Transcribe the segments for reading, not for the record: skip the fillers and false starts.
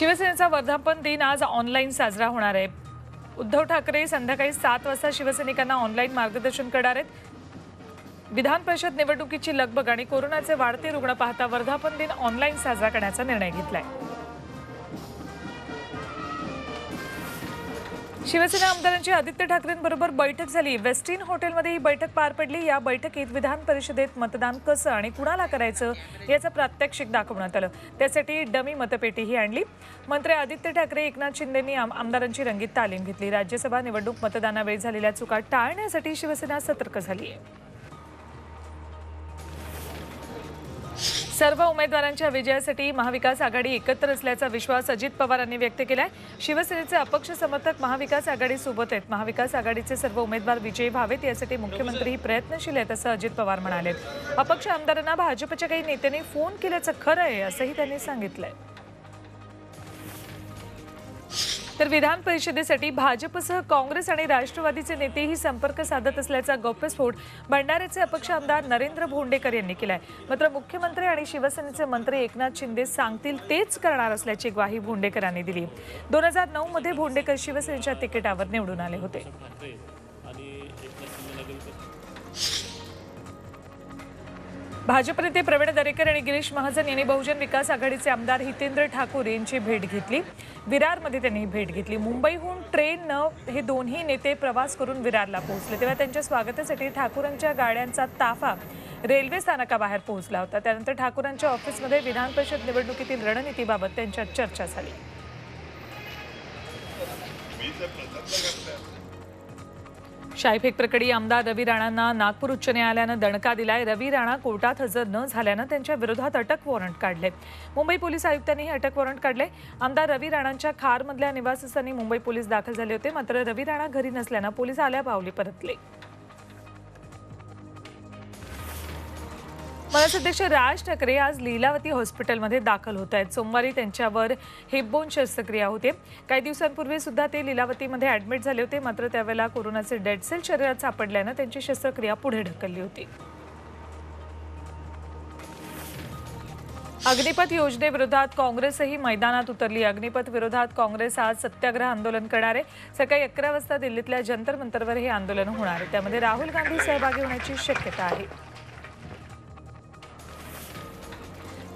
शिवसेनेचा वर्धापन दिन आज ऑनलाईन साजरा होणार आहे। उद्धव ठाकरे संध्याकाळी 7 वाजता शिवसैनिकांना ऑनलाईन मार्गदर्शन करणार आहेत। विधान परिषद निवडणुकीची लगबग आणि कोरोनाचे वाढते रुग्ण पाहता वर्धापन दिन ऑनलाईन साजरा करण्याचा निर्णय घेतलाय। शिवसेना आमदारांची आदित्य ठाकरेंबरोबर बैठक झाली। वेस्टिन हॉटेलमध्ये ही बैठक पार पडली। या बैठकीत विधान परिषदेत मतदान कसं आणि कुणाला करायचं याचा प्रात्यक्षिक दाखवण्यात आलं। त्यासाठी डमी मतपेटीही आणली। मंत्री आदित्य ठाकरे एकनाथ शिंदेंनी आमदारांची रंगीत तालीम घेतली। राज्यसभा निवडणूक मतदानावेळी झालेल्या चुका टाळण्यासाठी शिवसेना सतर्क झाली आहे। सर्व उमेदवारांच्या विजयासाठी महाविकास आघाडी एकत्र असल्याचा विश्वास अजित पवारांनी व्यक्त केलाय। शिवसेनेचे अपक्ष समर्थक महाविकास आघाडी सोबत आहेत। महाविकास आघाडीचे सर्व उमेदवार विजयी व्हावेत यासाठी मुख्यमंत्री प्रयत्नशील आहेत असं अजित पवार म्हणाले। अपक्ष आमदारांना भाजपच्या काही नेत्यांनी फोन केल्याचं खरं आहे असंही त्यांनी सांगितलंय। तर विधान परिषदेसाठी भाजपसह काँग्रेस आणि राष्ट्रवादीचे नेतेही संपर्क साधत असल्याचा गौप्यस्फोट भंडाऱ्याचे अपक्ष आमदार नरेन्द्र भोंडेकर यांनी केलाय। मात्र मुख्यमंत्री आणि शिवसेनेचे मंत्री एकनाथ शिंदे सांगतील तेच करणार असल्याची ग्वाही भोंडेकरांनी दिली। 2009 मध्ये भोंडेकर शिवसेनेच्या तिकिटावर निवडून आले होते। भाजप नेते प्रवीण दरेकर आणि गिरीश महाजन यांनी बहुजन विकास आघाडीचे आमदार हितेन्द्र ठाकुर यांची भेट घेतली। विरारमध्ये त्यांनी भेट घेतली। मुंबईहून ट्रेननं हे दोन्ही नेते प्रवास करून विरारला पोहोचले तेव्हा त्यांच्या स्वागतासाठी ठाकूरांच्या गाड्यांचा ताफा रेल्वे स्थानकाबाहेर पोहोचला होता। त्यानंतर ठाकूरांच्या ऑफिसमध्ये विधान परिषद निवडणुकीतील रणनीतीबाबत त्यांच्यात चर्चा झाली। शाईफेक प्रकरणी आमदार रवि राणांना नागपूर उच्च न्यायालयानं दणका दिलाय। रवि राणा कोर्टात हजर न झाल्यानं त्यांच्या विरोधात अटक वॉरंट काढले। मुंबई पोलीस आयुक्तांनीही अटक वॉरंट काढले। आमदार रवि राणांच्या खारमधल्या निवासस्थानी मुंबई पोलीस दाखल झाले होते। मात्र रवि राणा घरी नसल्यानं पोलीस आल्यापावली परतले। मनसे अध्यक्ष राज ठाकरे आज लीलावती हॉस्पिटलमध्ये दाखल होत आहेत। सोमवारी त्यांच्यावर हिपबोन शस्त्रक्रिया होते। काही दिवसांपूर्वी सुद्धा ते लीलावतीमध्ये ॲडमिट झाले होते। मात्र त्यावेळेला कोरोनाचे डेड सेल शरीरात सापडल्यानं त्यांची शस्त्रक्रिया पुढे ढकलली होती। अग्निपथ योजनेविरोधात काँग्रेसही मैदानात उतरली। अग्निपथ विरोधात काँग्रेस आज सत्याग्रह आंदोलन करणार आहे। सकाळी 11 वाजता दिल्लीतल्या जंतर मंतरवर हे आंदोलन होणार आहे। त्यामध्ये राहुल गांधी सहभागी होण्याची शक्यता आहे।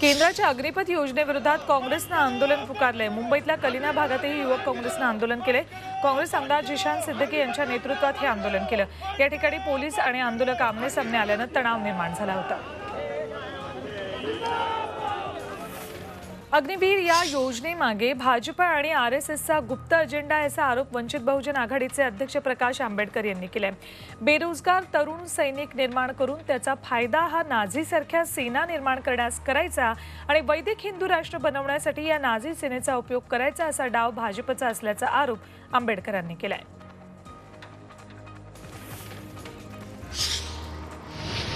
केंद्राच्या अग्निपथ योजनेविरोधात काँग्रेसनं आंदोलन पुकारले। मुंबईतल्या कलिना भागातही युवक काँग्रेसनं आंदोलन केले। काँग्रेस आमदार जिशान सिद्दिकी यांच्या नेतृत्वात हे आंदोलन केलं। या ठिकाणी पोलीस आणि आंदोलक आमनेसामने आल्यानं तणाव निर्माण झाला होता। अग्निवीर या योजनेमागे भाजपा आणि आरएसएसचा गुप्त अजेंडा असा आरोप वंचित बहुजन आघाडीचे अध्यक्ष प्रकाश आंबेडकर यांनी केलाय। बेरोजगार तरुण सैनिक निर्माण करून त्याचा फायदा हा नाझीसारख्या सेना निर्माण करण्यास करायचा आणि वैदिक हिंदू राष्ट्र बनवण्यासाठी या नाझी सेनेचा उपयोग करायचा असा डाव भाजपचा असल्याचा आरोप आंबेडकरांनी केलाय।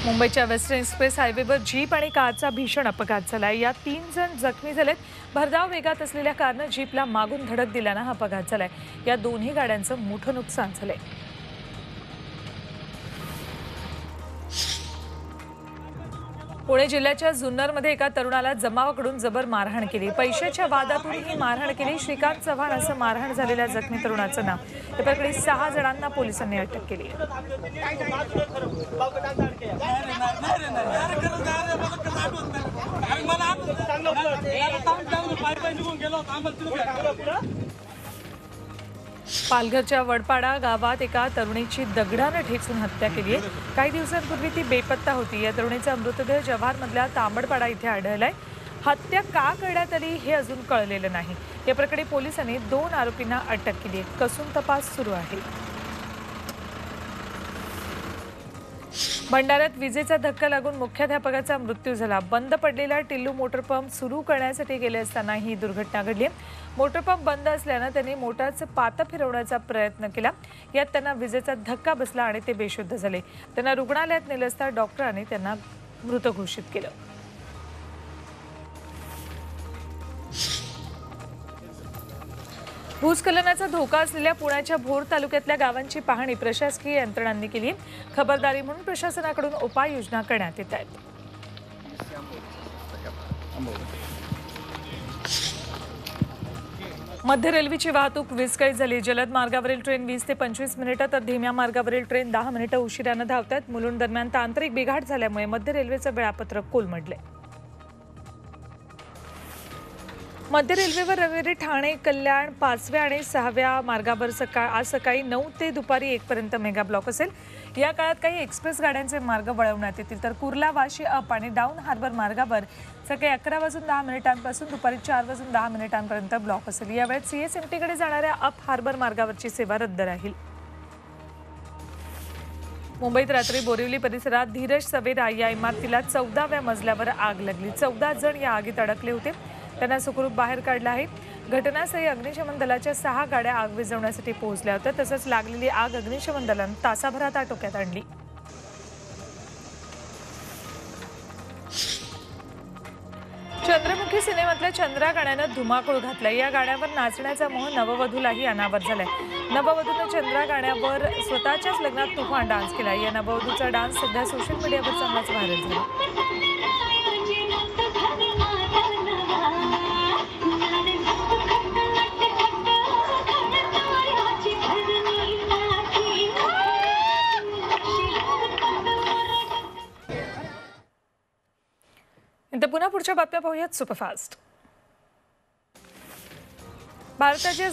मुंबईच्या वेस्टर्न एक्सप्रेस हायवेवर जीप आणि कारचा भीषण अपघात झाला। यात 3 जण जखमी झालेत। भरधाव वेगात असलेल्या कारनं जीपला मागून धडक दिल्यानं हा अपघात झालाय। या दोन्ही गाड्यांचं मोठं नुकसान झालंय। पुणे जिल्ह्याच्या जुन्नरमध्ये एका तरुणाला जमावाकडून जबर मारहाण केली। पैशाच्या वादातून ही मारहाण केली। श्रीकांत चव्हाण असं मारहाण झालेल्या जखमी तरुणाचं नाव। त्याप्रकरणी 6 जणांना पोलिसांनी अटक केली आहे। पालघरच्या वडपाडा गावात एका तरुणीची दगडाने ठेचून हत्या केली आहे। काही दिवसांपूर्वी ती बेपत्ता होती। या तरुणीचा मृतदेह जव्हारमधल्या तांबडपाडा इथे आढळलाय। हत्या का करण्यात आली हे अजून कळलेलं नाही। या प्रकरणी पोलिसांनी 2 आरोपींना अटक केली आहे। कसून तपास सुरू आहे। भंडाऱ्यात विजेचा धक्का लागून मुख्याध्यापकाचा मृत्यू झाला। बंद पडलेला टिल्लू मोटर पंप सुरू करण्यासाठी गेले असताना ही दुर्घटना घडली। मोटर पंप बंद असल्यानं त्यांनी मोटारचं पातं फिरवण्याचा प्रयत्न केला। यात त्यांना विजेचा धक्का बसला आणि ते बेशुद्ध झाले। त्यांना रुग्णालयात नेले असता डॉक्टरांनी त्यांना मृत घोषित केलं। भूस्खलनाचा धोका असलेल्या पुण्याच्या भोर तालुक्यातल्या गावांची पाहणी प्रशासकीय यंत्रणांनी केली। खबरदारी म्हणून प्रशासनाकडून उपाययोजना करण्यात येत आहेत। मध्य रेल्वेची वाहतूक विस्कळीत झाली। जलद मार्गावरील ट्रेन 20 ते 25 मिनिटे तर धीम्या मार्गावरील ट्रेन 10 मिनिटे उशिराने धावतात। मुलुंड दरम्यान तांत्रिक बिघाड झाल्यामुळे मध्य रेल्वेचे वेळापत्रक कोलमडले। मध्य रेल्वेवर रविवारी ठाणे कल्याण 5व्या आणि 6व्या मार्गावर आज सकाळी 9 ते दुपारी 1पर्यंत मेगा ब्लॉक असेल। या काळात काही एक्सप्रेस गाड्यांचे मार्ग वळवण्यात येतील, तर कुर्ला वाशी अप आणि डाऊन हार्बर मार्गावर सकाळी 11:10 मिनिटांपासून दुपारी 4:10 मिनिटांपर्यंत ब्लॉक असेल। यावेळी सीएसएमटीकडे जाणाऱ्या अप हार्बर मार्गावरची सेवा रद्द राहील। मुंबईत रात्री बोरिवली परिसरात धीरज सवेद या इमारतीला 14व्या मजल्यावर आग लागली। 14 जण या आगीत अडकले होते, त्यांना सुखरूप बाहेर काढला आहे। घटनास्थळी अग्निशमन दलाच्या 6 गाड्या आग विझवण्यासाठी पोहोचल्या होत्या। तसंच लागलेली आग अग्निशमन दलाने तासाभरात आटोक्यात आणली। चंद्रमुखी सिनेमातल्या चंद्रा गाण्यानं धुमाकूळ घातला। या गाण्यावर नाचण्याचा मोह नववधूलाही अनावर झालाय। नववधूने चंद्रा गाण्यावर स्वतःच्याच लग्नात तुफान डान्स केला। या नववधूचा डान्स सध्या सोशल मीडियावर चांगलाच व्हायरल झाला। पुन्हा पुढच्या बातम्या पाहूयात सुपरफास्ट। भारताची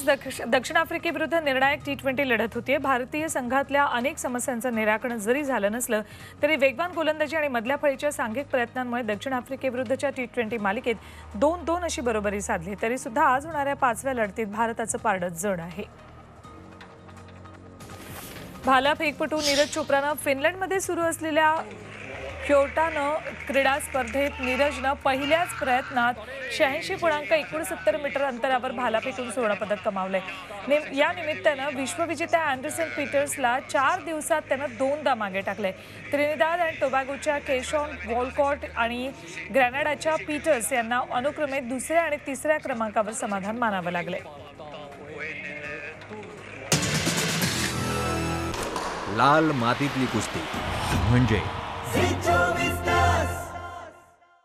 दक्षिण आफ्रिकेविरुद्ध निर्णायक T20 लढत होती। भारतीय संघातल्या अनेक समस्यांचं निराकरण जरी झालं नसलं तरी वेगवान गोलंदाजी आणि मधल्या फळीच्या सांघिक प्रयत्नांमुळे दक्षिण आफ्रिकेविरुद्धच्या T20 मालिकेत 2-2 अशी बरोबरी साधली। तरी सुद्धा आज होणाऱ्या 5व्या लढतीत भारताचं पारडं जड आहे। भालाफेकपटू नीरज चोप्रानं फिनलंडमध्ये सुरू असलेल्या क्योटानं क्रीडा स्पर्धेत नीरजनं पहिल्याच प्रयत्नात 86.69 मीटर अंतरावर भाला फेकून सुवर्णपदक कमावले। या निमित्तानं विश्वविजेत्या अँडरसन पीटर्सला 4 दिवसात त्यानं 2दा मागे टाकले। त्रिनिदाद अँड टोबॅगोच्या केशॉन वॉल्कॉट आणि ग्रॅनाडाच्या पीटर्स यांना अनुक्रमे 2ऱ्या आणि 3ऱ्या क्रमांकावर समाधान मानावं लागले। लाल मातीतली कुस्ती म्हणजे